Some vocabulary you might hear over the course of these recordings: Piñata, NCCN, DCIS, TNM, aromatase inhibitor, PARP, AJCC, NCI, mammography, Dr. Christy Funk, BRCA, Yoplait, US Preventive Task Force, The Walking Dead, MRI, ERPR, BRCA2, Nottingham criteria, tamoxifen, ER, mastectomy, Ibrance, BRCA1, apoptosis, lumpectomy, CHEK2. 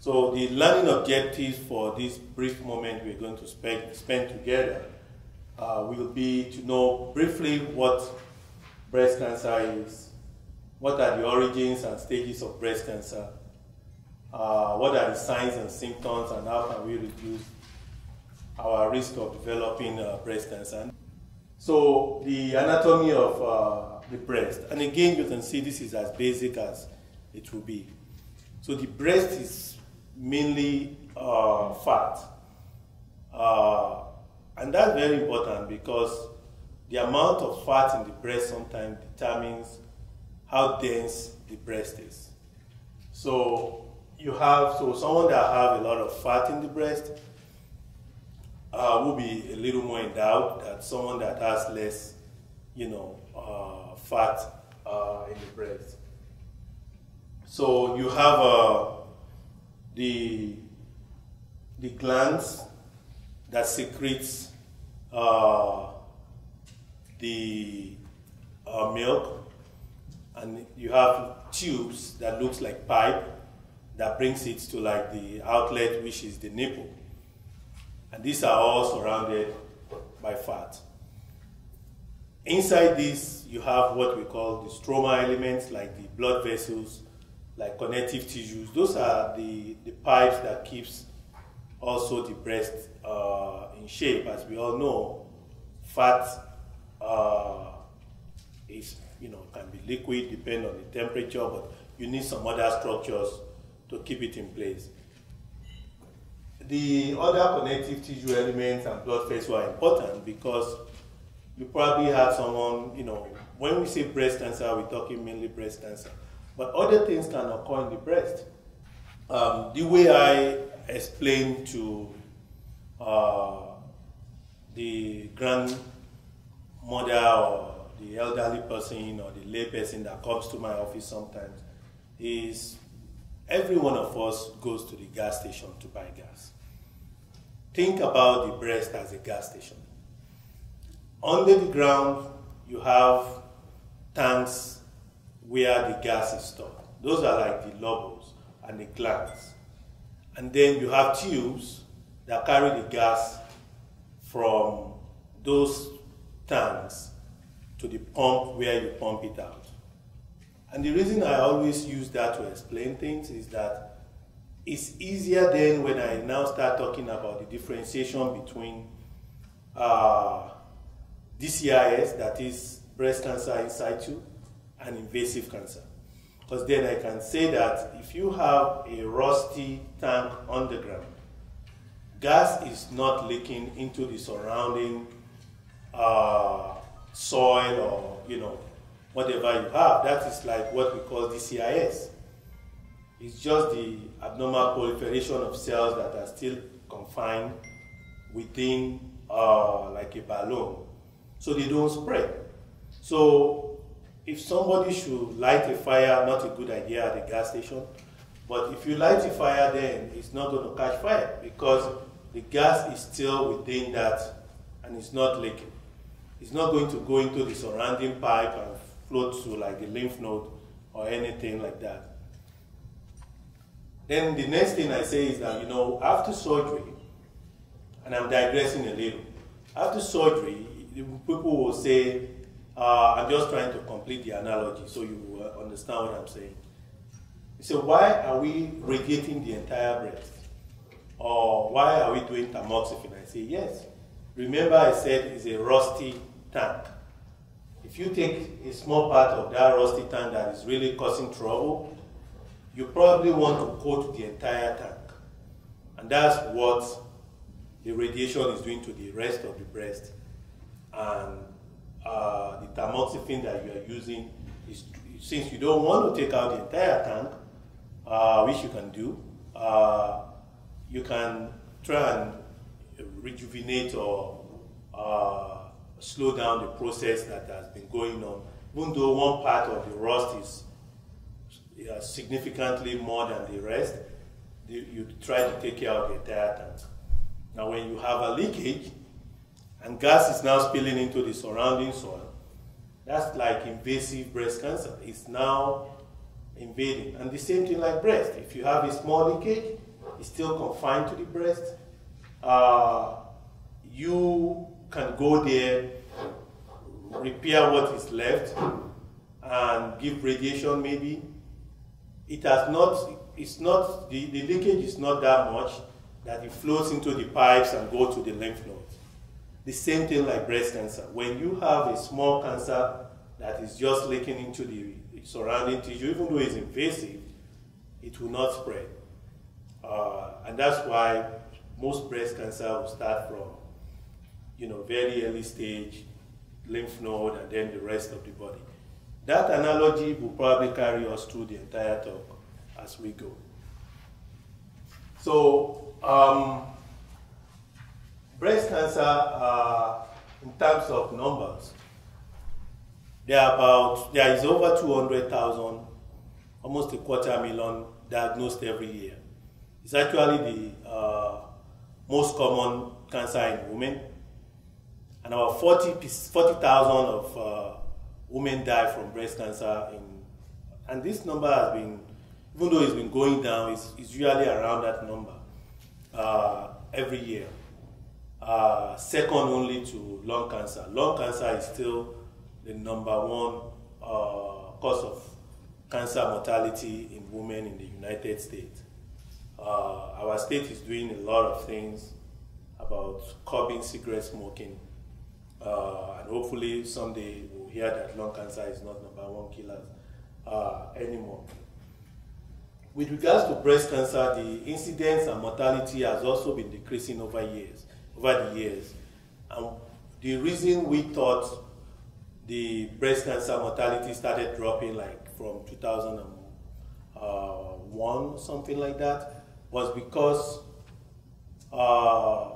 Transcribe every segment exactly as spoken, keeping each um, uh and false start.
So the learning objectives for this brief moment we're going to spend, spend together uh, will be to know briefly what breast cancer is, what are the origins and stages of breast cancer, uh, what are the signs and symptoms, and how can we reduce our risk of developing uh, breast cancer. So the anatomy of uh, the breast, and again you can see this is as basic as it will be. So the breast is mainly uh, fat, uh, and that's very important because the amount of fat in the breast sometimes determines how dense the breast is. So you have, so someone that have a lot of fat in the breast uh, will be a little more endowed than someone that has less, you know, uh, fat uh, in the breast. So you have uh, the, the glands that secretes uh, the uh, milk, and you have tubes that looks like pipe that brings it to like the outlet, which is the nipple. And these are all surrounded by fat. Inside this, you have what we call the stroma elements, like the blood vessels, like connective tissues. Those are the, the pipes that keeps also the breast uh, in shape. As we all know, fat uh, is, you know, can be liquid, depend on the temperature, but you need some other structures to keep it in place. The other connective tissue elements and blood vessels are important because you probably have someone, you know, when we say breast cancer, we're talking mainly breast cancer. But other things can occur in the breast. Um, the way I explain to uh, the grandmother or the elderly person or the lay person that comes to my office sometimes is every one of us goes to the gas station to buy gas. Think about the breast as a gas station. Under the ground, you have tanks where the gas is stored. Those are like the lobules and the glands. And then you have tubes that carry the gas from those tanks to the pump where you pump it out. And the reason I always use that to explain things is that it's easier then when I now start talking about the differentiation between uh, D C I S, that is breast cancer in situ, and invasive cancer. Because then I can say that if you have a rusty tank underground, gas is not leaking into the surrounding uh, soil or, you know, whatever you have. That is like what we call D C I S. It's just the abnormal proliferation of cells that are still confined within uh, like a balloon. So they don't spread. So if somebody should light a fire, not a good idea at a gas station, but if you light a fire, then it's not going to catch fire because the gas is still within that and it's not leaking. It's not going to go into the surrounding pipe and float to like the lymph node or anything like that. Then the next thing I say is that, you know, after surgery, and I'm digressing a little, after surgery, people will say, Uh, I'm just trying to complete the analogy so you uh, understand what I'm saying. So why are we radiating the entire breast? Or why are we doing tamoxifen? I say, yes. Remember I said it's a rusty tank. If you take a small part of that rusty tank that is really causing trouble, you probably want to coat the entire tank. And that's what the radiation is doing to the rest of the breast. And Uh, the tamoxifen that you are using is, since you don't want to take out the entire tank, uh, which you can do, uh, you can try and rejuvenate or uh, slow down the process that has been going on, even though one part of the rust is uh, significantly more than the rest. You try to take out the entire tank. Now when you have a leakage and gas is now spilling into the surrounding soil, that's like invasive breast cancer. It's now invading. And the same thing like breast. If you have a small leakage, is still confined to the breast, uh, you can go there, repair what is left, and give radiation maybe. It has not, it's not, the, the leakage is not that much that it flows into the pipes and go to the lymph nodes. The same thing like breast cancer. When you have a small cancer that is just leaking into the surrounding tissue, even though it's invasive, it will not spread. Uh, and that's why most breast cancer will start from, you know, very early stage, lymph node, and then the rest of the body. That analogy will probably carry us through the entire talk as we go. So, um, breast cancer, uh, in terms of numbers, there are about, there is over two hundred thousand, almost a quarter million diagnosed every year. It's actually the uh, most common cancer in women. And about forty thousand of uh, women die from breast cancer. In, and this number has been, even though it's been going down, it's, it's usually around that number uh, every year. Uh, second only to lung cancer. Lung cancer is still the number one uh, cause of cancer mortality in women in the United States. Uh, our state is doing a lot of things about curbing cigarette smoking. Uh, and hopefully someday we'll hear that lung cancer is not number one killer uh, anymore. With regards to breast cancer, the incidence and mortality has also been decreasing over years, over the years. And the reason we thought the breast cancer mortality started dropping like from two thousand one, something like that, was because uh,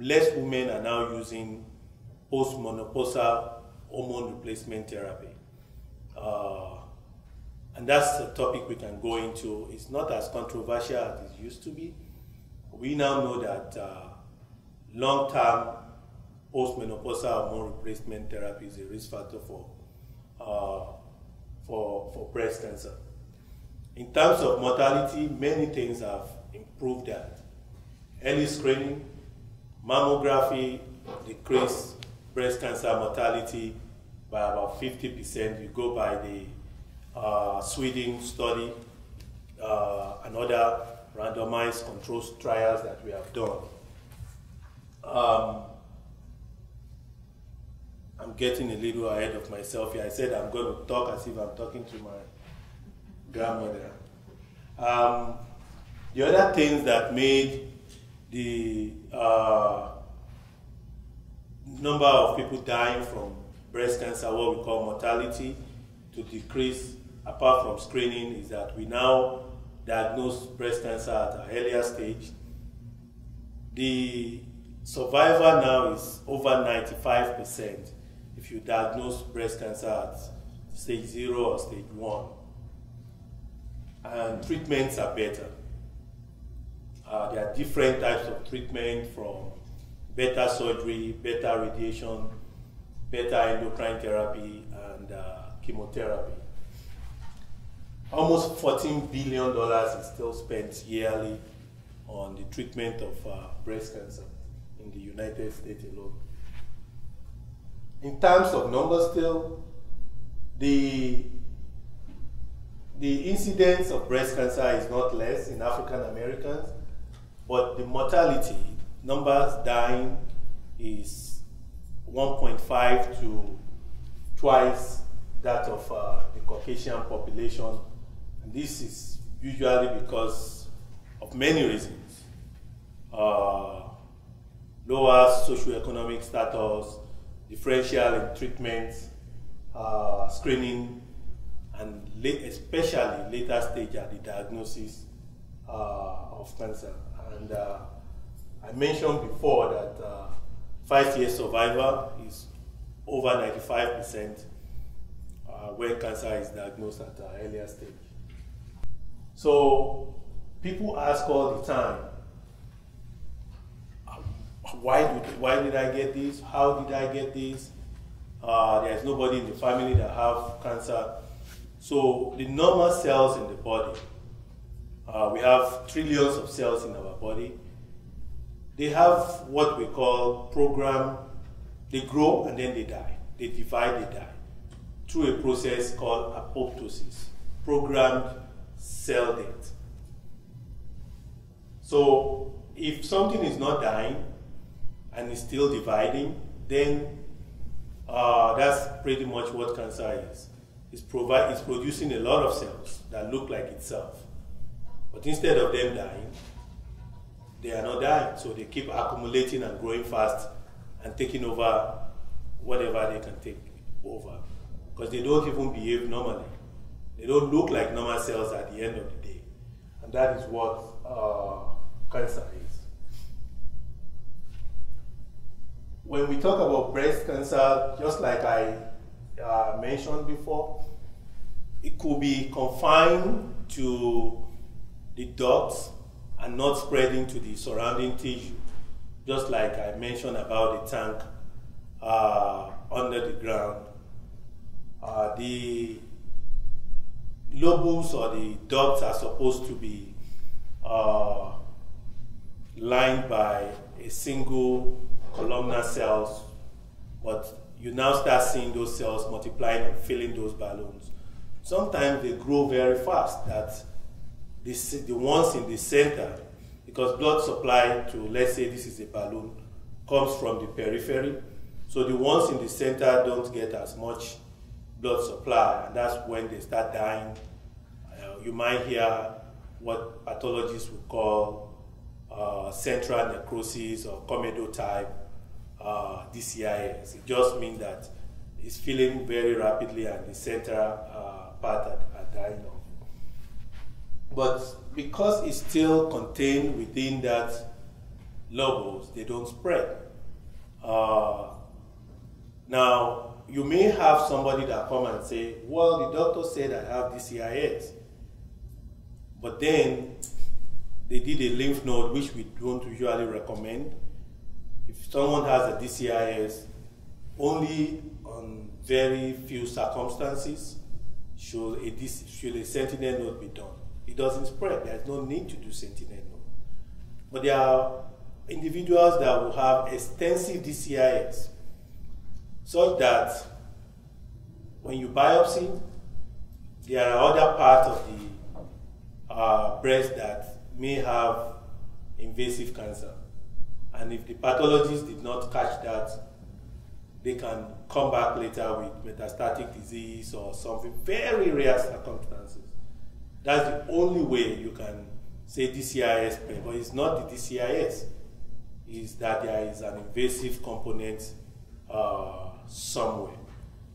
less women are now using post-menopausal hormone replacement therapy. Uh, and that's a topic we can go into. It's not as controversial as it used to be. We now know that uh, long-term post-menopausal hormone replacement therapy is a risk factor for, uh, for, for breast cancer. In terms of mortality, many things have improved that. Early screening, mammography decreased breast cancer mortality by about fifty percent. You go by the uh, Sweden study uh, and other randomized controlled trials that we have done. Um, I'm getting a little ahead of myself here. I said I'm going to talk as if I'm talking to my grandmother. Um, the other things that made the uh, number of people dying from breast cancer, what we call mortality, to decrease apart from screening is that we now diagnose breast cancer at an earlier stage. The survival now is over ninety-five percent if you diagnose breast cancer at stage zero or stage one. And treatments are better. Uh, there are different types of treatment, from better surgery, better radiation, better endocrine therapy, and uh, chemotherapy. Almost fourteen billion dollars is still spent yearly on the treatment of uh, breast cancer in the United States alone. In terms of numbers still, the, the incidence of breast cancer is not less in African Americans, but the mortality, numbers dying, is one point five to twice that of uh, the Caucasian population. And this is usually because of many reasons. Uh, lower socioeconomic status, differential in treatment, uh, screening, and late, especially later stage at the diagnosis uh, of cancer. And uh, I mentioned before that uh, five-year survival is over ninety-five percent uh, when cancer is diagnosed at an earlier stage. So people ask all the time, why did, why did I get this? How did I get this? Uh, there's nobody in the family that have cancer. So the normal cells in the body Uh, we have trillions of cells in our body. They have what we call program. They grow and then they die. They divide, they die, through a process called apoptosis, programmed cell death. So if something is not dying and is still dividing, then uh, that's pretty much what cancer is. It's, provide, it's producing a lot of cells that look like itself. But instead of them dying, they are not dying. So they keep accumulating and growing fast and taking over whatever they can take over. Because they don't even behave normally. They don't look like normal cells at the end of the day. And that is what uh, cancer is. When we talk about breast cancer, just like I uh, mentioned before, it could be confined to the ducts and not spreading to the surrounding tissue, just like I mentioned about the tank uh, under the ground. Uh, the lobules or the ducts are supposed to be uh, lined by a single columnar cells, but you now start seeing those cells multiplying and filling those balloons. Sometimes they grow very fast, that this, the ones in the center, because blood supply to, let's say this is a balloon, comes from the periphery, so the ones in the center don't get as much blood supply, and that's when they start dying. Uh, you might hear what pathologists would call uh, central necrosis or comedo type uh, D C I S. It just means that it's filling very rapidly and the central uh, part are, are dying off. But because it's still contained within that lobules, they don't spread. Uh, now, you may have somebody that come and say, well, the doctor said I have D C I S, but then they did a lymph node, which we don't usually recommend. If someone has a D C I S, only on very few circumstances should a, should a sentinel node be done. It doesn't spread. There's no need to do sentinel node. But there are individuals that will have extensive D C I S, such that when you biopsy, there are other parts of the uh, breast that may have invasive cancer. And if the pathologist did not catch that, they can come back later with metastatic disease or something, very rare circumstances. That's the only way you can say D C I S, but it's not the D C I S. It's that there is an invasive component uh, somewhere.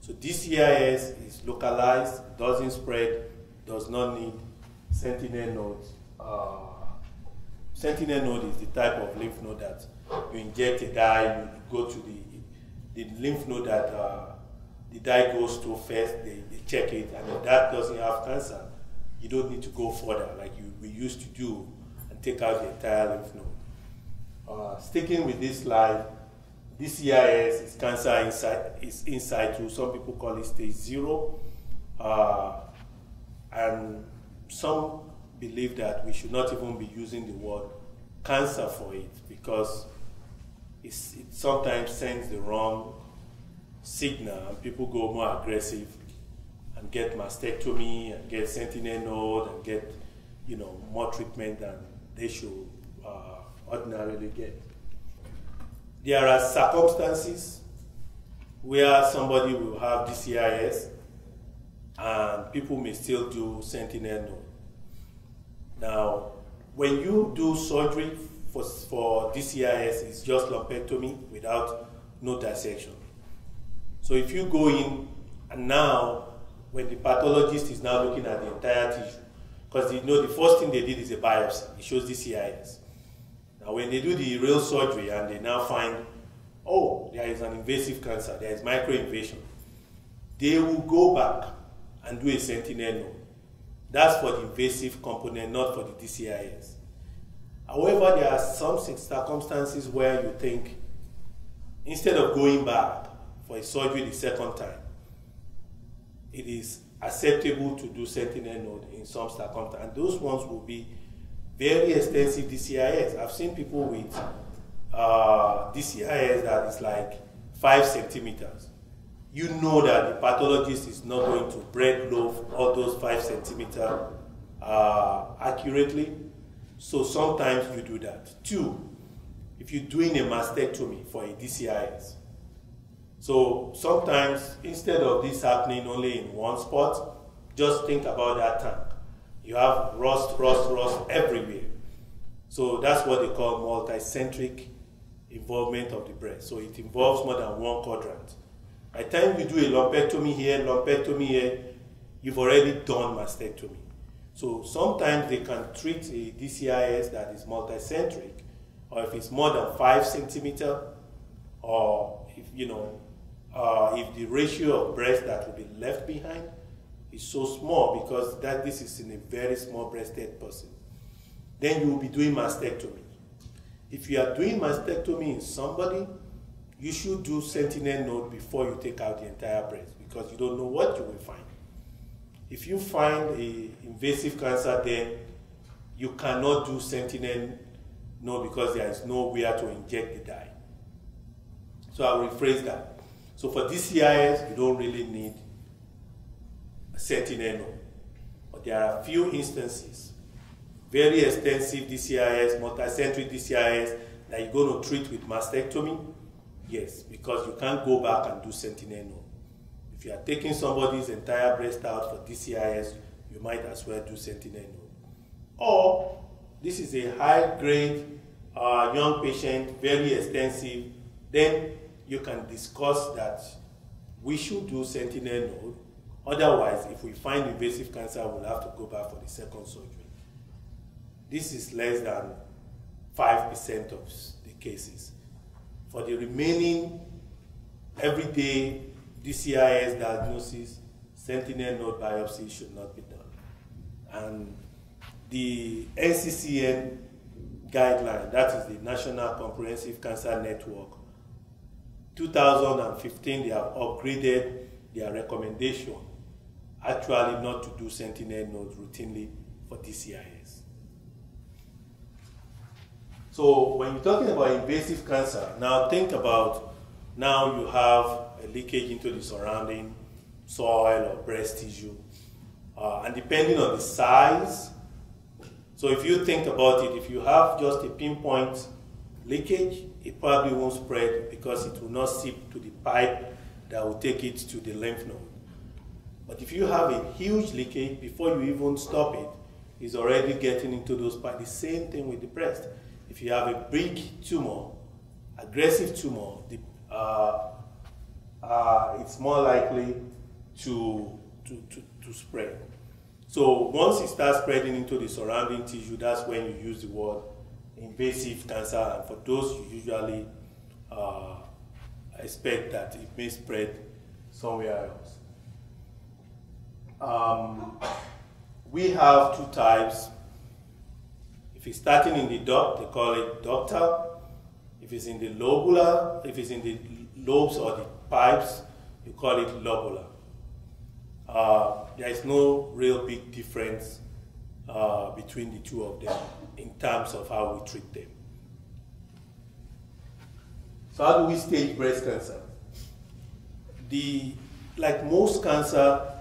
So D C I S is localized, doesn't spread, does not need sentinel nodes. Uh, sentinel node is the type of lymph node that you inject a dye, you go to the, the lymph node that uh, the dye goes to first, they, they check it, and if that doesn't have cancer, you don't need to go further like you, we used to do and take out the entire lymph node. Uh, sticking with this slide, D C I S is cancer inside, is in situ. Some people call it stage zero. Uh, and some believe that we should not even be using the word cancer for it because it's, it sometimes sends the wrong signal and people go more aggressive and get mastectomy and get sentinel node and get, you know, more treatment than they should uh, ordinarily get. There are circumstances where somebody will have D C I S and people may still do sentinel node. Now, when you do surgery for, for D C I S, it's just lumpectomy without no dissection. So if you go in and now, when the pathologist is now looking at the entire tissue, because you know the first thing they did is a biopsy, it shows D C I S. When they do the real surgery and they now find, oh, there is an invasive cancer, there is microinvasion, they will go back and do a sentinel node. That's for the invasive component, not for the D C I S. However, there are some circumstances where you think, instead of going back for a surgery the second time, it is acceptable to do sentinel node in some circumstances. And those ones will be very extensive D C I S. I've seen people with uh, D C I S that is like five centimeters. You know that the pathologist is not going to bread loaf all those five centimeters uh, accurately. So sometimes you do that. Two, if you're doing a mastectomy for a D C I S, so sometimes instead of this happening only in one spot, just think about that tank. You have rust, rust, rust everywhere. So that's what they call multicentric involvement of the breast. So it involves more than one quadrant. By the time you do a lumpectomy here, lumpectomy here, you've already done mastectomy. So sometimes they can treat a D C I S that is multicentric, or if it's more than five centimeter, or if, you know, uh, if the ratio of breast that will be left behind is so small, because that this is in a very small-breasted person, then you will be doing mastectomy. If you are doing mastectomy in somebody, you should do sentinel node before you take out the entire breast, because you don't know what you will find. If you find an invasive cancer, then you cannot do sentinel node because there is nowhere to inject the dye. So I will rephrase that. So for D C I S, you don't really need sentinel node. But there are a few instances, very extensive D C I S, multicentric D C I S, that you're going to treat with mastectomy. Yes, because you can't go back and do sentinel node. If you are taking somebody's entire breast out for D C I S, you might as well do sentinel node. Or this is a high-grade uh, young patient, very extensive, then you can discuss that we should do sentinel node. Otherwise, if we find invasive cancer, we'll have to go back for the second surgery. This is less than five percent of the cases. For the remaining everyday D C I S diagnosis, sentinel node biopsy should not be done. And the N C C N guideline, that is the National Comprehensive Cancer Network, two thousand fifteen, they have upgraded their recommendation actually not to do sentinel nodes routinely for D C I S. So when you're talking about invasive cancer, now think about, now you have a leakage into the surrounding soil or breast tissue. Uh, and depending on the size, so if you think about it, if you have just a pinpoint leakage, it probably won't spread because it will not seep to the pipe that will take it to the lymph node. But if you have a huge leakage, before you even stop it, it's already getting into those pipes. The same thing with the breast. If you have a big tumor, aggressive tumor, the, uh, uh, it's more likely to, to, to, to spread. So once it starts spreading into the surrounding tissue, that's when you use the word invasive cancer. And for those, you usually uh, expect that it may spread somewhere else. Um, we have two types. If it's starting in the duct, they call it ductal. If it's in the lobular, if it's in the lobes or the pipes, you call it lobular. Uh, there is no real big difference uh, between the two of them in terms of how we treat them. So how do we stage breast cancer? The, like most cancer,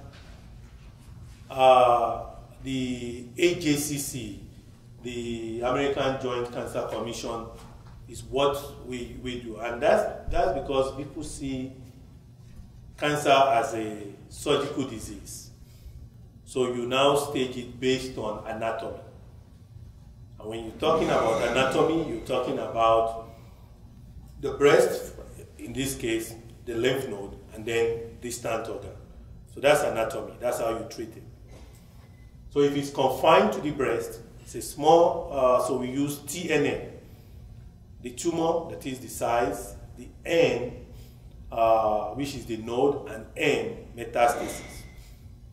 uh, the A J C C, the American Joint Cancer Commission, is what we, we do. And that's, that's because people see cancer as a surgical disease. So you now stage it based on anatomy. And when you're talking about anatomy, you're talking about the breast, in this case, the lymph node, and then distant organ. So that's anatomy. That's how you treat it. So if it's confined to the breast, it's a small, uh, so we use T N M, the tumor, that is the size, the N, uh, which is the node, and N, metastasis.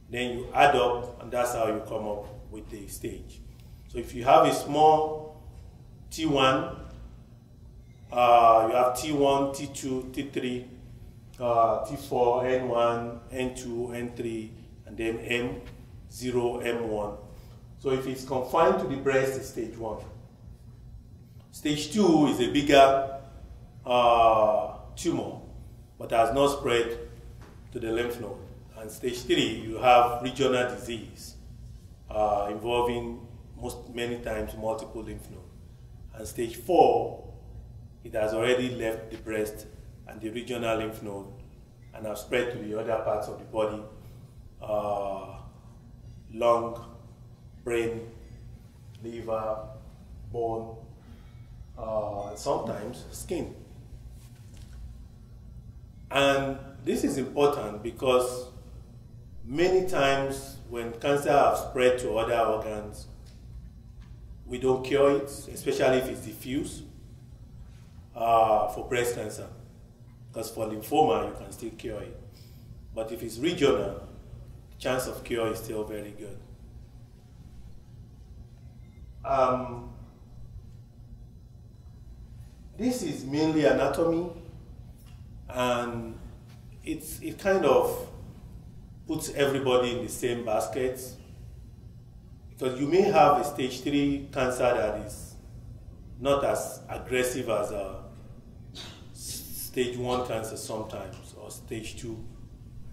Then you add up, and that's how you come up with the stage. So if you have a small T one, uh, you have T one, T two, T three, uh, T four, N one, N two, N three, and then M zero, M one. So if it's confined to the breast, it's stage one. Stage two is a bigger uh, tumor, but has not spread to the lymph node. And stage three, you have regional disease uh, involving most many times multiple lymph nodes. And stage four, it has already left the breast and the regional lymph node and have spread to the other parts of the body, uh, lung, brain, liver, bone, Uh, sometimes skin. And this is important because many times when cancer has spread to other organs, we don't cure it, especially if it's diffuse uh, for breast cancer. Because for lymphoma, you can still cure it. But if it's regional, chance of cure is still very good. Um, This is mainly anatomy, and it's, it kind of puts everybody in the same basket, because you may have a stage three cancer that is not as aggressive as a stage one cancer sometimes, or stage two.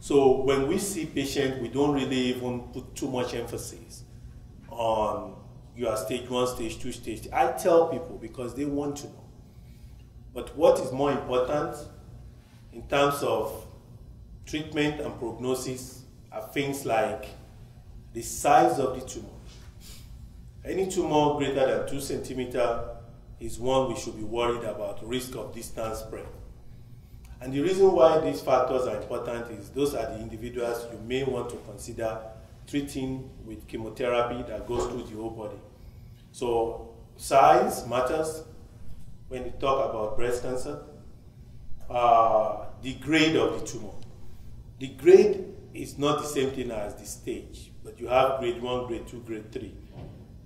So when we see patients, we don't really even put too much emphasis on you are stage one, stage two, stage three. I tell people because they want to know. But what is more important in terms of treatment and prognosis are things like the size of the tumor. Any tumor greater than two centimeter is one we should be worried about, risk of distant spread. And the reason why these factors are important is those are the individuals you may want to consider treating with chemotherapy that goes through the whole body. So size matters when you talk about breast cancer. Uh, the grade of the tumor. The grade is not the same thing as the stage, but you have grade one, grade two, grade three.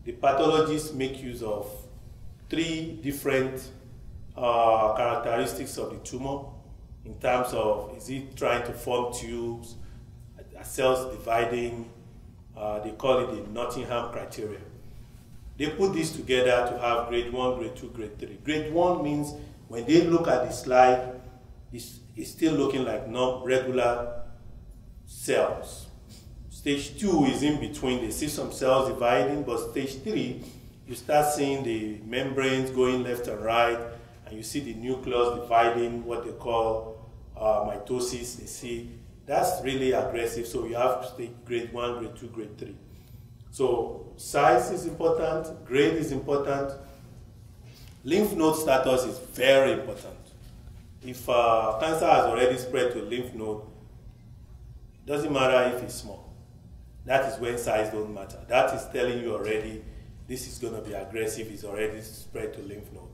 The pathologists make use of three different uh, characteristics of the tumor in terms of, is it trying to form tubes, cells dividing, uh, they call it the Nottingham criteria. They put this together to have grade one, grade two, grade three. Grade one means when they look at the slide, it's, it's still looking like not regular cells. Stage two is in between. They see some cells dividing, but stage three, you start seeing the membranes going left and right, and you see the nucleus dividing, what they call uh, mitosis. They see that's really aggressive. So you have stage grade one, grade two, grade three. So size is important, grade is important, lymph node status is very important. If uh, cancer has already spread to lymph node, it doesn't matter if it's small. That is when size don't matter. That is telling you already this is going to be aggressive, it's already spread to lymph node.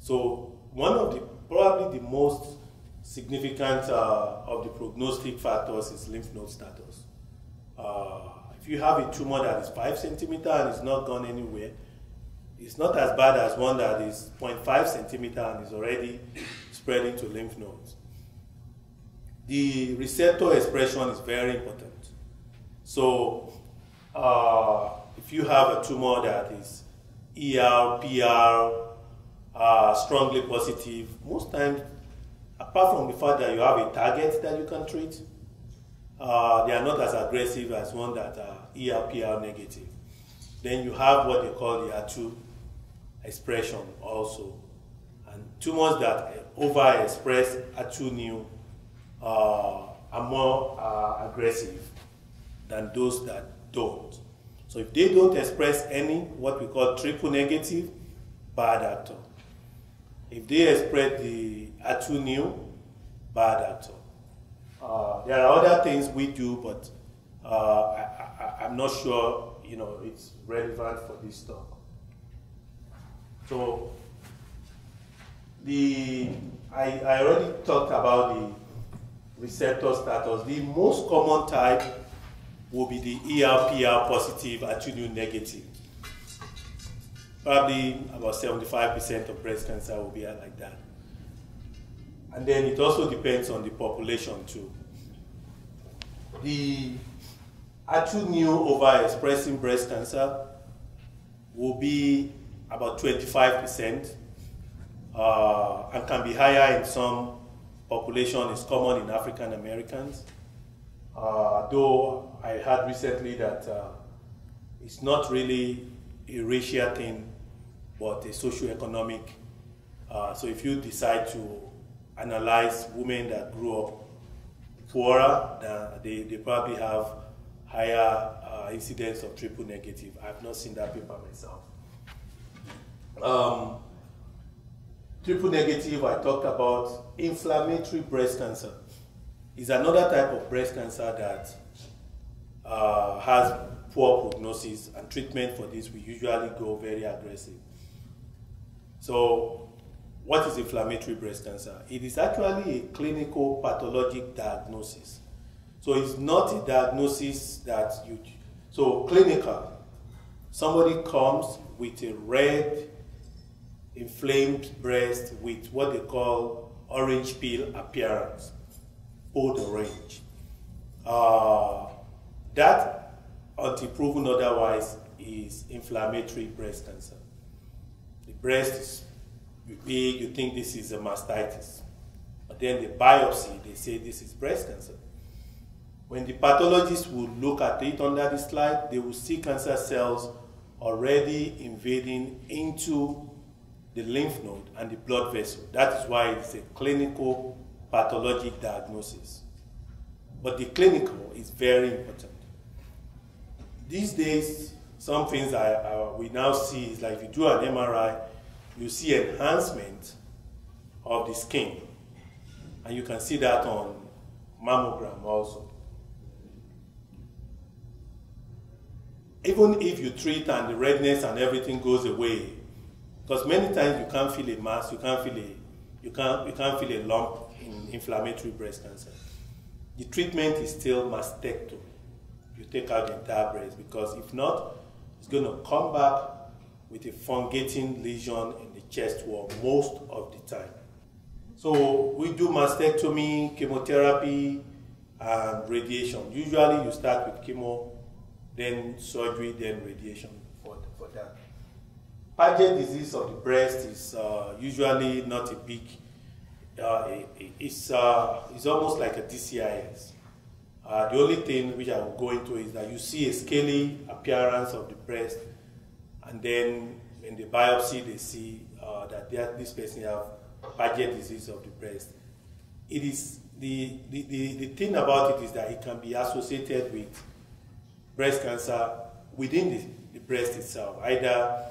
So one of the, probably the most significant uh, of the prognostic factors is lymph node status. Uh, If you have a tumor that is five centimeter and it's not gone anywhere, it's not as bad as one that is zero point five centimeter and is already spreading to lymph nodes. The receptor expression is very important. So uh, if you have a tumor that is E R, P R, uh, strongly positive, most times, apart from the fact that you have a target that you can treat, Uh, they are not as aggressive as one that are E R P R negative. Then you have what they call the H E R two expression also. And tumors that overexpress H E R two neu uh, are more uh, aggressive than those that don't. So if they don't express any, what we call triple negative, bad actor. If they express the H E R two neu, bad actor. Uh, there are other things we do, but uh, I, I, I'm not sure, you know, it's relevant for this talk. So the I, I already talked about the receptor status. The most common type will be the E R P R positive, H E R two neu negative. Probably about seventy-five percent of breast cancer will be like that. And then it also depends on the population too. The H E R two neu overexpressing breast cancer will be about twenty-five percent uh, and can be higher in some population. It's common in African Americans. Uh, though I heard recently that uh, it's not really a racial thing, but a socioeconomic. Uh, so if you decide to analyze women that grew up poorer, uh, they, they probably have higher uh, incidence of triple negative. I've not seen that paper myself. Um, triple negative, I talked about inflammatory breast cancer. It's another type of breast cancer that uh, has poor prognosis, and treatment for this we usually go very aggressive. So what is inflammatory breast cancer? It is actually a clinical pathologic diagnosis. So it's not a diagnosis that you, so clinical, somebody comes with a red, inflamed breast with what they call orange peel appearance, old orange. Uh, that, until proven otherwise, is inflammatory breast cancer. The breast is big, you think this is a mastitis. But then the biopsy, they say this is breast cancer. When the pathologists will look at it under this slide, they will see cancer cells already invading into the lymph node and the blood vessel. That is why it's a clinical pathologic diagnosis. But the clinical is very important. These days, some things I, I, we now see is like if you do an M R I, you see enhancement of the skin. And you can see that on mammogram also. Even if you treat and the redness and everything goes away, because many times you can't feel a mass, you can't feel a, you can't, you can't feel a lump in inflammatory breast cancer. The treatment is still mastectomy. You take out the entire breast, because if not, it's going to come back with a fungating lesion in the chest wall most of the time. So we do mastectomy, chemotherapy, and radiation. Usually you start with chemo, then surgery, then radiation for, for that. Paget disease of the breast is uh, usually not a big, uh, it, it's, uh, it's almost like a D C I S. Uh, the only thing which I will go into is that you see a scaly appearance of the breast, and then in the biopsy they see uh, that they have, this person have Paget disease of the breast. It is, the, the, the, the thing about it is that it can be associated with breast cancer within the, the breast itself, either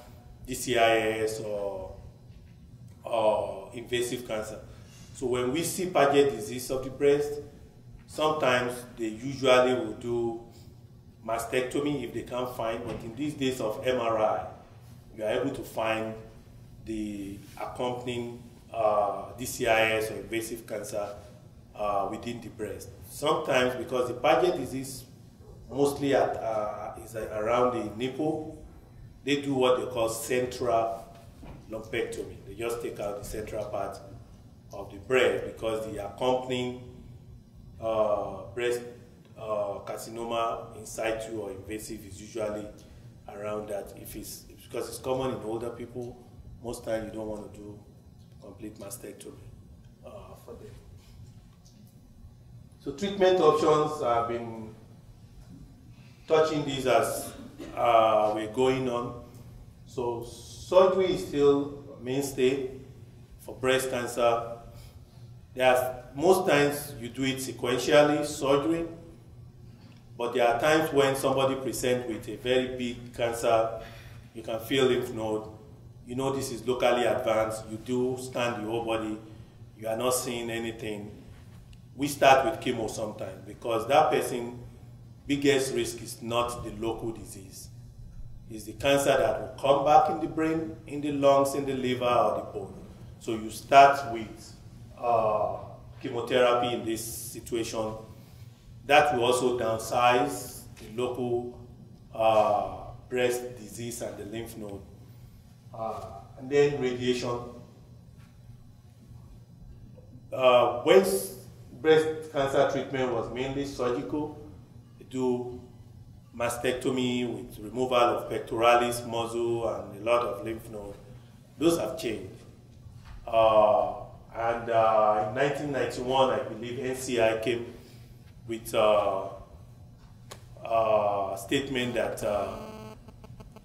D C I S or, or invasive cancer. So when we see Paget disease of the breast, sometimes they usually will do mastectomy if they can't find, but in these days of M R I, you are able to find the accompanying uh, D C I S or invasive cancer uh, within the breast. Sometimes, because the Paget disease mostly at, uh, is around the nipple, they do what they call central lumpectomy. They just take out the central part of the breast, because the accompanying uh, breast Uh, carcinoma in situ or invasive is usually around that. If it's, because it's common in older people, most times you don't want to do complete mastectomy uh, for them. So treatment options, I've been touching these as uh, we're going on. So surgery is still a mainstay for breast cancer. There's, most times you do it sequentially, surgery. But there are times when somebody presents with a very big cancer, you can feel lymph node, you know this is locally advanced, you do scan the whole body, you are not seeing anything. We start with chemo sometimes, because that person's biggest risk is not the local disease. It's the cancer that will come back in the brain, in the lungs, in the liver, or the bone. So you start with uh, chemotherapy in this situation. That will also downsize the local uh, breast disease and the lymph node. Uh, and then radiation. Uh, when breast cancer treatment was mainly surgical, they do mastectomy with removal of pectoralis muscle and a lot of lymph nodes, those have changed. Uh, and uh, in nineteen ninety-one, I believe N C I came with uh, a statement that uh,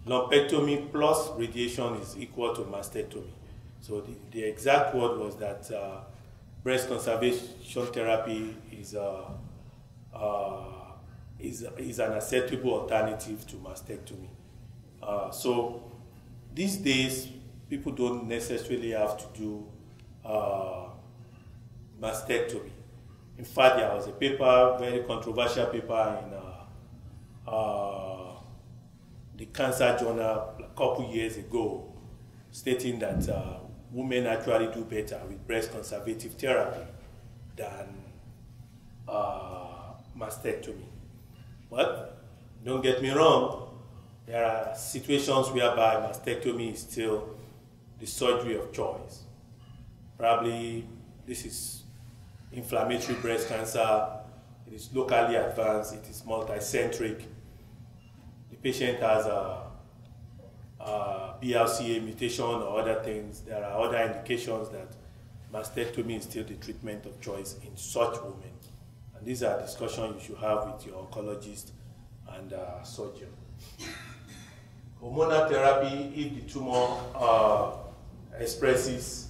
lumpectomy plus radiation is equal to mastectomy. So the, the exact word was that uh, breast conservation therapy is uh, uh, is is an acceptable alternative to mastectomy. Uh, so these days, people don't necessarily have to do uh, mastectomy. In fact, there was a paper, very controversial paper in uh, uh, the Cancer Journal a couple years ago, stating that uh, women actually do better with breast conservative therapy than uh, mastectomy. But don't get me wrong, there are situations whereby mastectomy is still the surgery of choice. Probably this is inflammatory breast cancer, it is locally advanced, it is multicentric, the patient has a, a B R C A mutation or other things. There are other indications that mastectomy is still the treatment of choice in such women. And these are discussions you should have with your oncologist and uh, surgeon. Hormonal therapy, if the tumor uh, expresses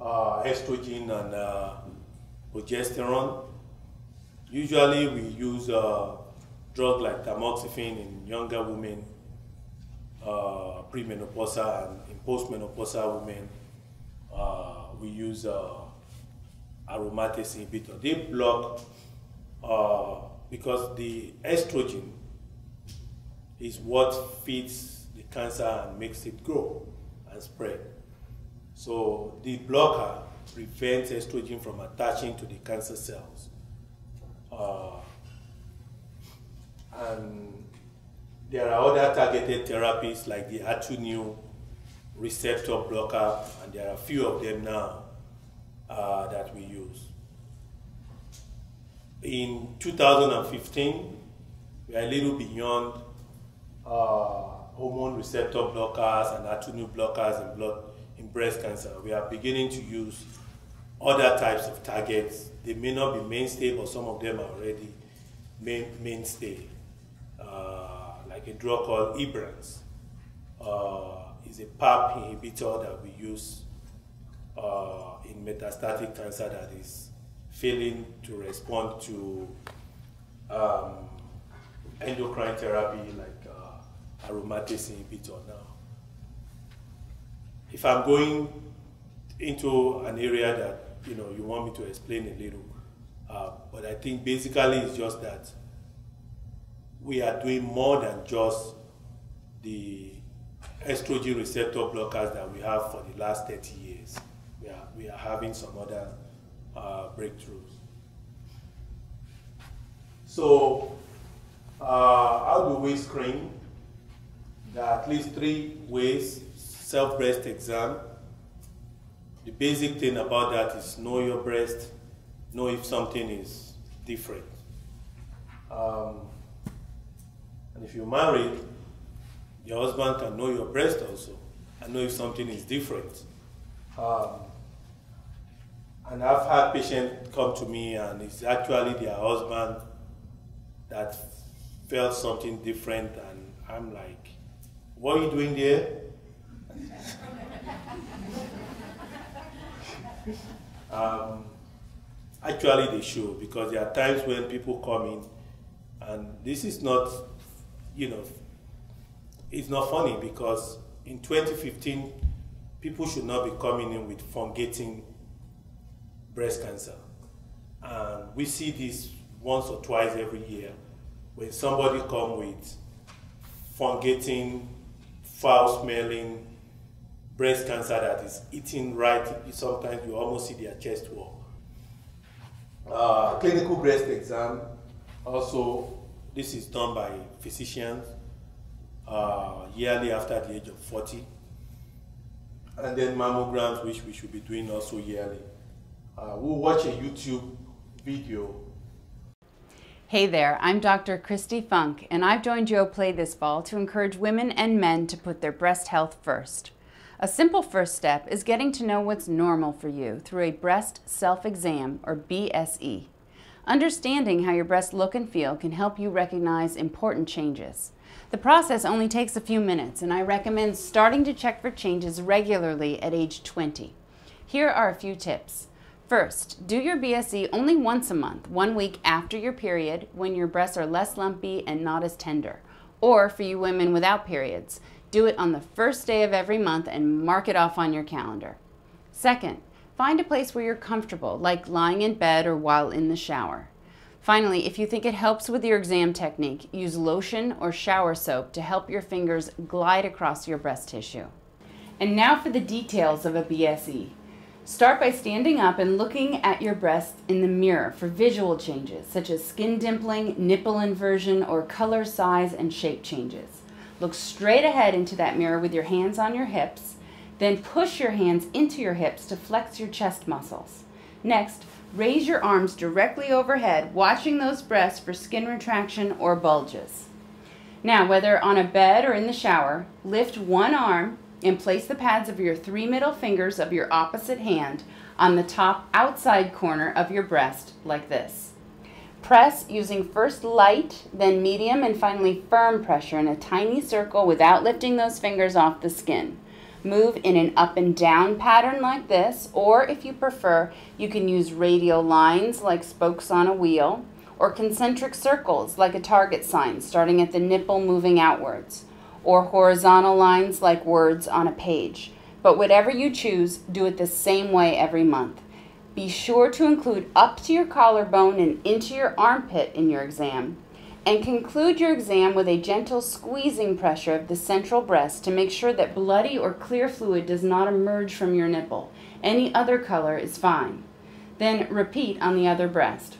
uh, estrogen and uh, progesterone, usually we use a drug like tamoxifen in younger women, uh, premenopausal, and in postmenopausal women, uh, we use uh, aromatase inhibitor. They block, uh, because the estrogen is what feeds the cancer and makes it grow and spread. So the blocker prevents estrogen from attaching to the cancer cells. Uh, and there are other targeted therapies like the H E R two neu receptor blocker, and there are a few of them now uh, that we use. In two thousand fifteen, we are a little beyond uh, hormone receptor blockers and H E R two neu blockers in, blood, in breast cancer. We are beginning to use other types of targets. They may not be mainstay, but some of them are already main, mainstay. Uh, like a drug called Ibrance, uh, is a PARP inhibitor that we use uh, in metastatic cancer that is failing to respond to um, endocrine therapy like uh, aromatase inhibitor now. If I'm going into an area that you know, you want me to explain a little, uh, but I think basically it's just that we are doing more than just the estrogen receptor blockers that we have for the last thirty years. We are, we are having some other uh, breakthroughs. So uh, how do we screen? There are at least three ways. Self-breast exam. The basic thing about that is know your breast, know if something is different. Um, and if you're married, your husband can know your breast also and know if something is different. Um, and I've had patients come to me and it's actually their husband that felt something different, and I'm like, what are you doing there? Um, actually they should, because there are times when people come in and this is not, you know, it's not funny, because in twenty fifteen, people should not be coming in with fungating breast cancer. And we see this once or twice every year when somebody comes with fungating, foul-smelling breast cancer that is eating right. Sometimes you almost see their chest wall. Uh, clinical breast exam, also, this is done by physicians uh, yearly after the age of forty. And then mammograms, which we should be doing also yearly. Uh, we'll watch a YouTube video. Hey there, I'm Doctor Christy Funk, and I've joined Yoplait this fall to encourage women and men to put their breast health first. A simple first step is getting to know what's normal for you through a breast self-exam, or B S E. Understanding how your breasts look and feel can help you recognize important changes. The process only takes a few minutes, and I recommend starting to check for changes regularly at age twenty. Here are a few tips. First, do your B S E only once a month, one week after your period, when your breasts are less lumpy and not as tender. Or for you women without periods, do it on the first day of every month and mark it off on your calendar. Second, find a place where you're comfortable, like lying in bed or while in the shower. Finally, if you think it helps with your exam technique, use lotion or shower soap to help your fingers glide across your breast tissue. And now for the details of a B S E. Start by standing up and looking at your breasts in the mirror for visual changes, such as skin dimpling, nipple inversion, or color, size, and shape changes. Look straight ahead into that mirror with your hands on your hips, then push your hands into your hips to flex your chest muscles. Next, raise your arms directly overhead, watching those breasts for skin retraction or bulges. Now, whether on a bed or in the shower, lift one arm and place the pads of your three middle fingers of your opposite hand on the top outside corner of your breast like this. Press using first light, then medium, and finally firm pressure in a tiny circle without lifting those fingers off the skin. Move in an up and down pattern like this, or if you prefer, you can use radial lines like spokes on a wheel, or concentric circles like a target sign starting at the nipple moving outwards, or horizontal lines like words on a page. But whatever you choose, do it the same way every month. Be sure to include up to your collarbone and into your armpit in your exam, and conclude your exam with a gentle squeezing pressure of the central breast to make sure that bloody or clear fluid does not emerge from your nipple. Any other color is fine. Then repeat on the other breast.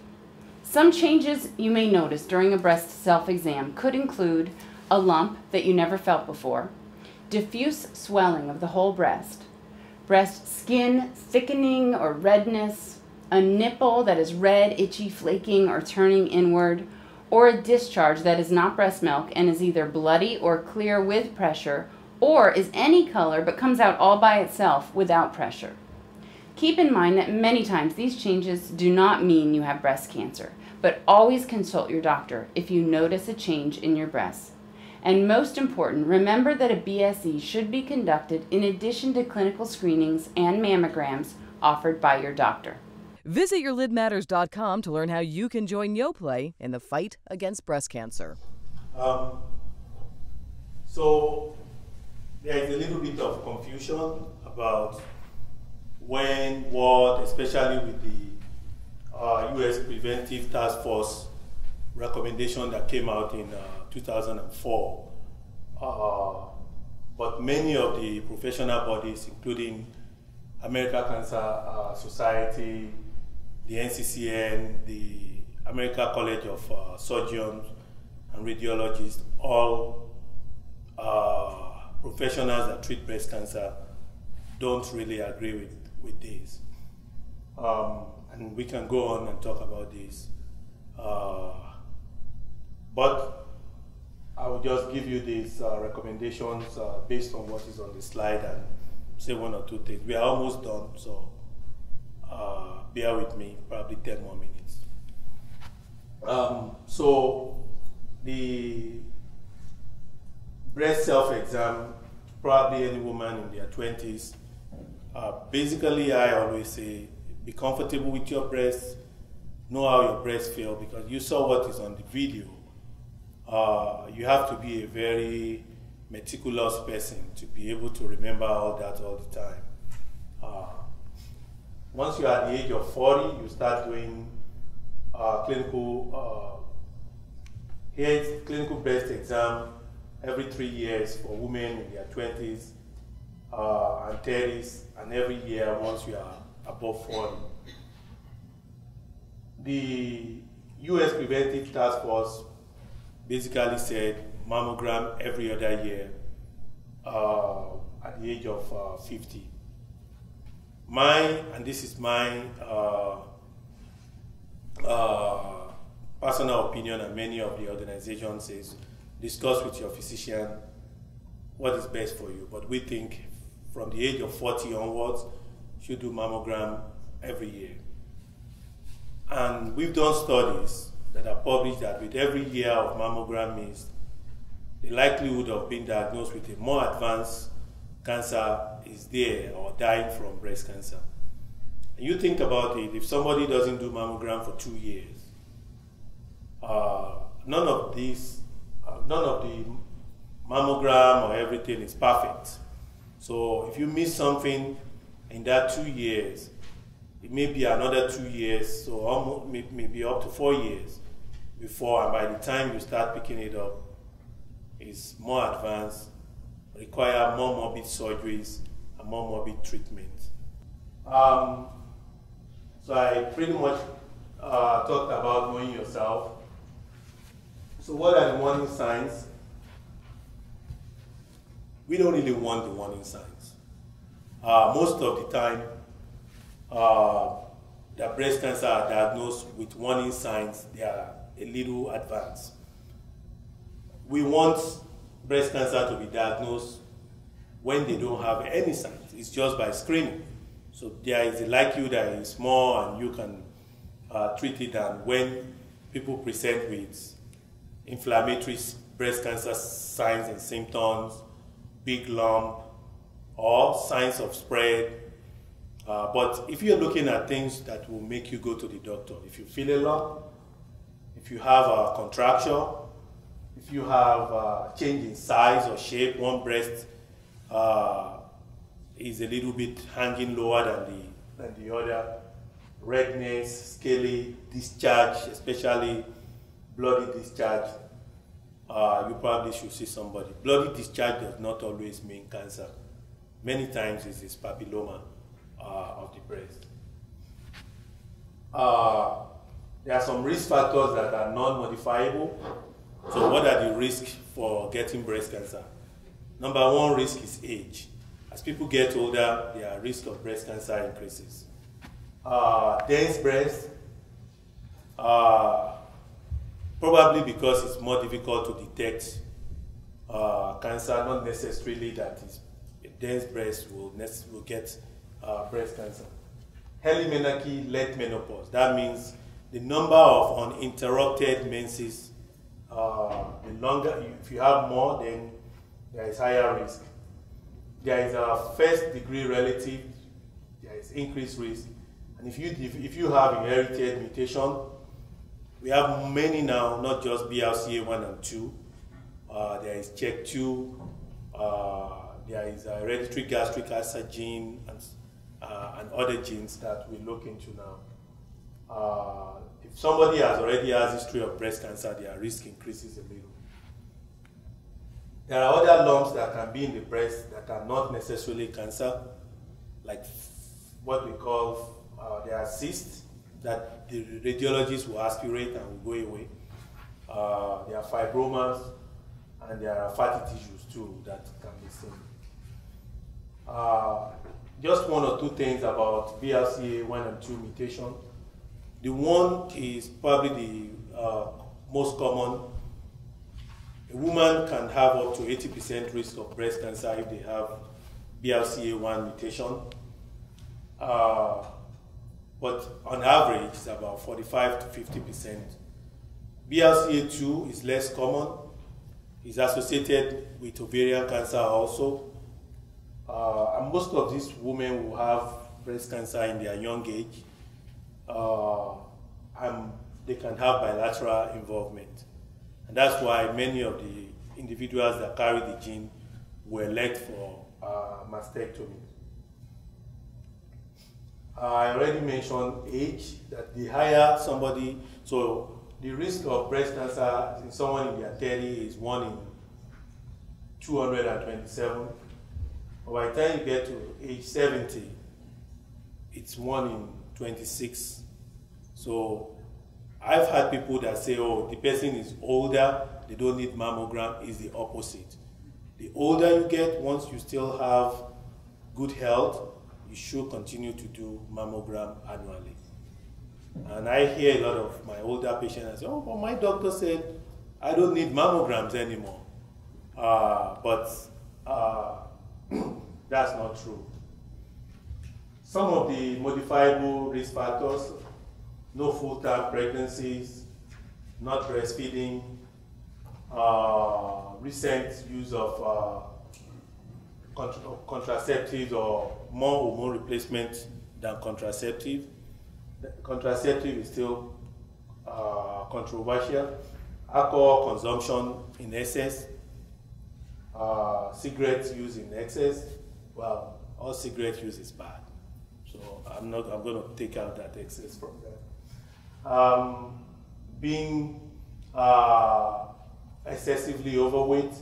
Some changes you may notice during a breast self-exam could include a lump that you never felt before, diffuse swelling of the whole breast, breast skin thickening or redness, a nipple that is red, itchy, flaking, or turning inward, or a discharge that is not breast milk and is either bloody or clear with pressure, or is any color but comes out all by itself without pressure. Keep in mind that many times these changes do not mean you have breast cancer, but always consult your doctor if you notice a change in your breasts. And most important, remember that a B S E should be conducted in addition to clinical screenings and mammograms offered by your doctor. Visit your lid matters dot com to learn how you can join Yoplait in the fight against breast cancer. Um, so there is a little bit of confusion about when, what, especially with the uh, U S Preventive Task Force recommendation that came out in uh, two thousand four. Uh, but many of the professional bodies, including American Cancer uh, Society, the N C C N, the American College of uh, Surgeons and Radiologists, all uh, professionals that treat breast cancer don't really agree with, with this. Um, and we can go on and talk about this. Uh, but I will just give you these uh, recommendations uh, based on what is on the slide and say one or two things. We are almost done, so uh, bear with me, probably ten more minutes. Um, so the breast self-exam, probably any woman in their twenties, uh, basically I always say, be comfortable with your breasts, know how your breasts feel, because you saw what is on the video. Uh, you have to be a very meticulous person to be able to remember all that all the time. Uh, once you are at the age of forty, you start doing uh, clinical uh, head, clinical breast exam every three years for women in their twenties uh, and thirties, and every year once you are above forty. The U S Preventive Task Force basically said mammogram every other year uh, at the age of uh, fifty. Mine, and this is my uh, uh, personal opinion and many of the organizations is discuss with your physician what is best for you. But we think from the age of forty onwards, you should do mammogram every year. And we've done studies that are published that with every year of mammogram missed, the likelihood of being diagnosed with a more advanced cancer is there, or dying from breast cancer. And you think about it, if somebody doesn't do mammogram for two years, uh, none of these, uh, none of the mammogram or everything is perfect. So if you miss something in that two years, it may be another two years, so almost, maybe up to four years before, and by the time you start picking it up, it's more advanced, require more morbid surgeries and more morbid treatments. Um, so I pretty much uh, talked about knowing yourself. So what are the warning signs? We don't really want the warning signs. Uh, most of the time, uh, the breast cancer are diagnosed with warning signs. They are a little advanced. We want breast cancer to be diagnosed when they don't have any signs. It's just by screening. So there is a likelihood that it's more and you can uh, treat it than when people present with inflammatory breast cancer signs and symptoms, big lump, or signs of spread. Uh, but if you're looking at things that will make you go to the doctor, if you feel a lump, if you have a contracture, if you have a change in size or shape, one breast uh, is a little bit hanging lower than the, than the other, redness, scaly, discharge, especially bloody discharge, Uh, you probably should see somebody. Bloody discharge does not always mean cancer. Many times it is papilloma uh, of the breast. Uh, there are some risk factors that are non-modifiable. So what are the risks for getting breast cancer? Number one risk is age. As people get older, their risk of breast cancer increases. Uh, dense breast. Uh, Probably because it's more difficult to detect uh, cancer, not necessarily that it's a dense breast will, will get uh, breast cancer. Early menarche, late menopause. That means the number of uninterrupted menses, uh, the longer, if you have more, then there is higher risk. There is a first degree relative, there is increased risk. And if you, if, if you have inherited mutation, we have many now, not just B R C A one and two. Uh, there is C H E K two, uh, there is a hereditary gastric ulcer gene, and, uh, and other genes that we look into now. Uh, if somebody has already has history of breast cancer, their risk increases a little. There are other lumps that can be in the breast that are not necessarily cancer, like what we call uh, their cysts, that the radiologists will aspirate and will go away. Uh, there are fibromas and there are fatty tissues too that can be seen. Uh, just one or two things about B R C A one and two mutation. The one is probably the uh, most common. A woman can have up to eighty percent risk of breast cancer if they have B R C A one mutation. Uh, But on average, it's about forty-five to fifty percent. B R C A two is less common. It's associated with ovarian cancer also. Uh, and most of these women will have breast cancer in their young age. Uh, and they can have bilateral involvement. And that's why many of the individuals that carry the gene were elect for uh, mastectomy. I already mentioned age, that the higher somebody, so the risk of breast cancer in someone in their thirties is one in two hundred twenty-seven. By the time you get to age seventy, it's one in twenty-six. So I've had people that say, oh, the person is older, they don't need mammogram. It's the opposite. The older you get, once you still have good health, you should continue to do mammogram annually. And I hear a lot of my older patients say, oh, well, my doctor said I don't need mammograms anymore. Uh, but uh, that's not true. Some of the modifiable risk factors: no full-term pregnancies, not breastfeeding, uh, recent use of uh, contra contraceptives or more hormone replacement than contraceptive. Contraceptive is still uh, controversial. Alcohol consumption in excess, uh, cigarette use in excess. Well, all cigarette use is bad, so I'm not. I'm going to take out that excess from that. Um, being uh, excessively overweight,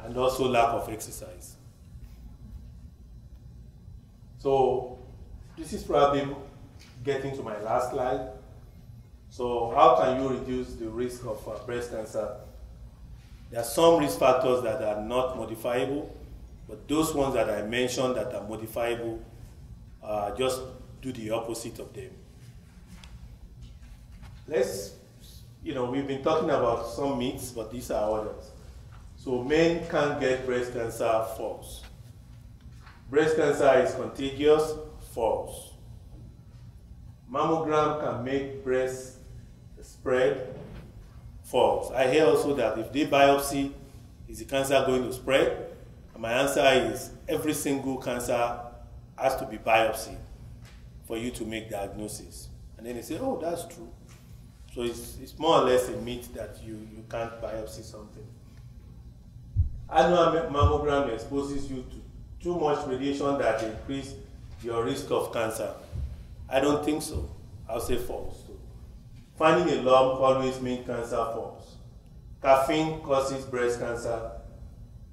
and also lack of exercise. So this is probably getting to my last slide. So how can you reduce the risk of uh, breast cancer? There are some risk factors that are not modifiable, but those ones that I mentioned that are modifiable, uh, just do the opposite of them. Let's, you know, we've been talking about some myths, but these are others. So men can't get breast cancer, false. Breast cancer is contagious, false. Mammogram can make breast spread, false. I hear also that if they biopsy, is the cancer going to spread? And my answer is every single cancer has to be biopsied for you to make diagnosis. And then they say, oh, that's true. So it's, it's more or less a myth that you, you can't biopsy something. Annual mammogram exposes you to too much radiation that increases your risk of cancer. I don't think so. I'll say false too. Finding a lump always means cancer, false. Caffeine causes breast cancer.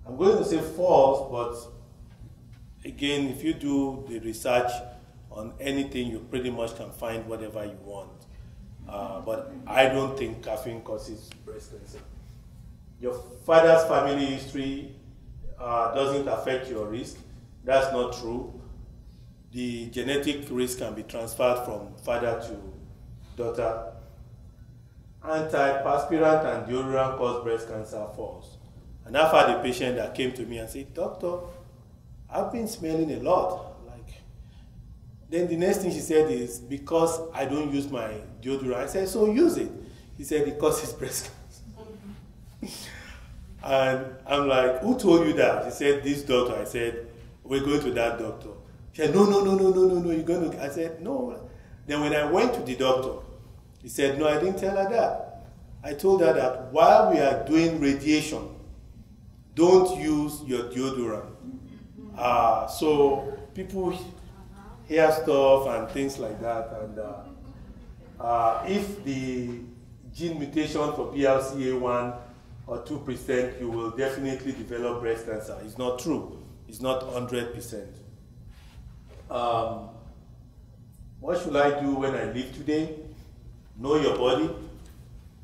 I'm going to say false, but again, if you do the research on anything, you pretty much can find whatever you want. Uh, but I don't think caffeine causes breast cancer. Your father's family history uh, doesn't affect your risk. That's not true. The genetic risk can be transferred from father to daughter. Antiperspirant and deodorant cause breast cancer, false. And I've had a patient that came to me and said, doctor, I've been smelling a lot. Like, then the next thing she said is, because I don't use my deodorant. I said, so use it. He said, it causes breast cancer. And I'm like, who told you that? She said, this doctor. I said, we're going to that doctor. She said, no, no, no, no, no, no, no, you're going to... I said, no. Then when I went to the doctor, he said, no, I didn't tell her that. I told her that while we are doing radiation, don't use your deodorant. Uh, so people hear stuff and things like that. And uh, uh, if the gene mutation for B R C A one or two percent, you will definitely develop breast cancer. It's not true. It's not one hundred percent. Um, what should I do when I leave today? Know your body.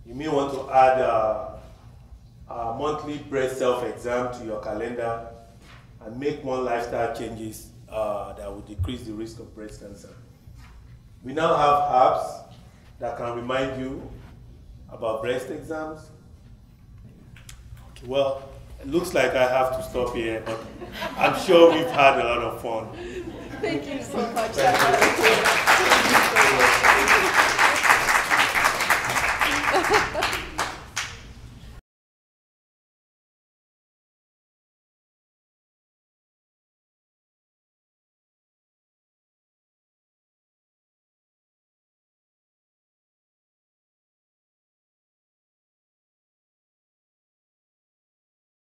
You may want to add a, a monthly breast self-exam to your calendar and make more lifestyle changes uh, that will decrease the risk of breast cancer. We now have apps that can remind you about breast exams. Okay, well, it looks like I have to stop here, but I'm sure we've had a lot of fun. Thank you so much. Thank you. Thank you.